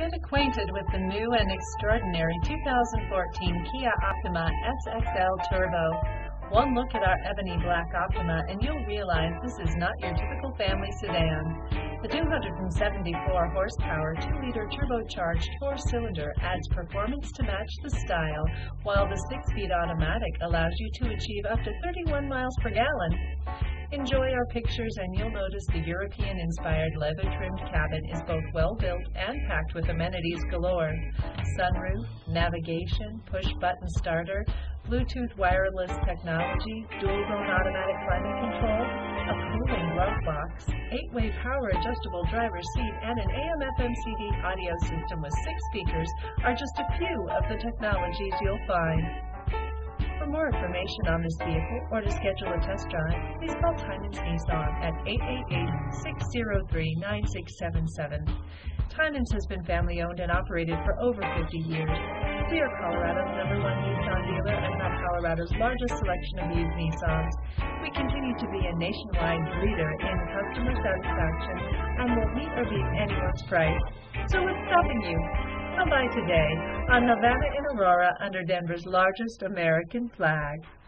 Get acquainted with the new and extraordinary 2014 Kia Optima SXL Turbo. One look at our ebony black Optima and you'll realize this is not your typical family sedan. The 274 horsepower 2-liter turbocharged 4-cylinder adds performance to match the style, while the 6-speed automatic allows you to achieve up to 31 miles per gallon. Enjoy our pictures and you'll notice the European-inspired leather-trimmed cabin is both well-built and packed with amenities galore. Sunroof, navigation, push-button starter, Bluetooth wireless technology, dual-zone automatic climate control, a cooling glove box, 8-way power adjustable driver's seat, and an AM/FM CD audio system with 6 speakers are just a few of the technologies you'll find. For more information on this vehicle or to schedule a test drive, please call Tynan's Nissan at 888-603-9677. Tynan's has been family owned and operated for over 50 years. We are Colorado's #1 Nissan dealer and have Colorado's largest selection of used Nissans. We continue to be a nationwide leader in customer satisfaction and will meet or beat anyone's price. So what's stopping you? Come by today on Nevada in Aurora under Denver's largest American flag.